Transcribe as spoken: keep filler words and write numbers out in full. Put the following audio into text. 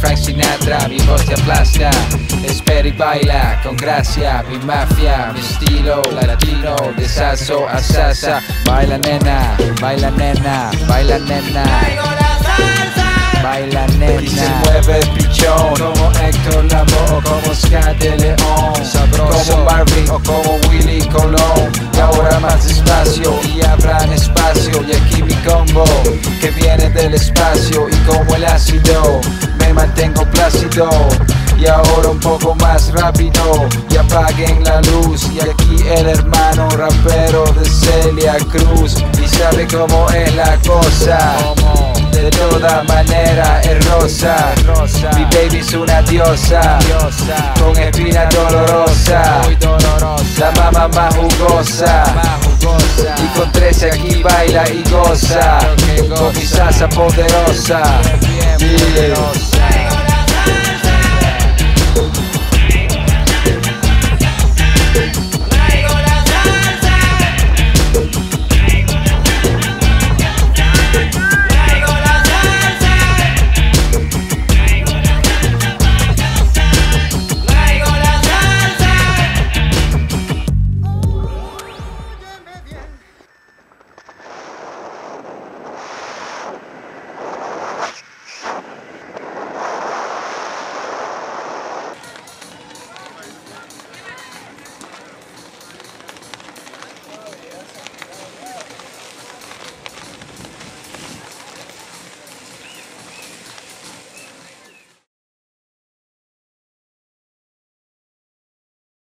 Frank Sinatra, mi voce aplasta. Esperi baila con gracia, mi mafia, mi estilo latino, de sasso a salsa. Baila nena, baila nena, baila nena. Baila nena. Y se mueve el pichón como Héctor Lavoe o como Sky de León. Sabroso como Marvin o como Willy Colón. Y ahora más despacio y abran espacio. Y aquí mi combo que viene del espacio. Y como el ácido me mantengo plácido. Y ahora un poco más rápido. Y apaguen la luz. Y aquí el hermano rapero de Celia Cruz. Y sabe cómo es la cosa. De toda manera es rosa. Mi baby es una diosa, con espina dolorosa, la mama más jugosa. Y con trece aquí baila y goza, con mi salsa poderosa. Yeah.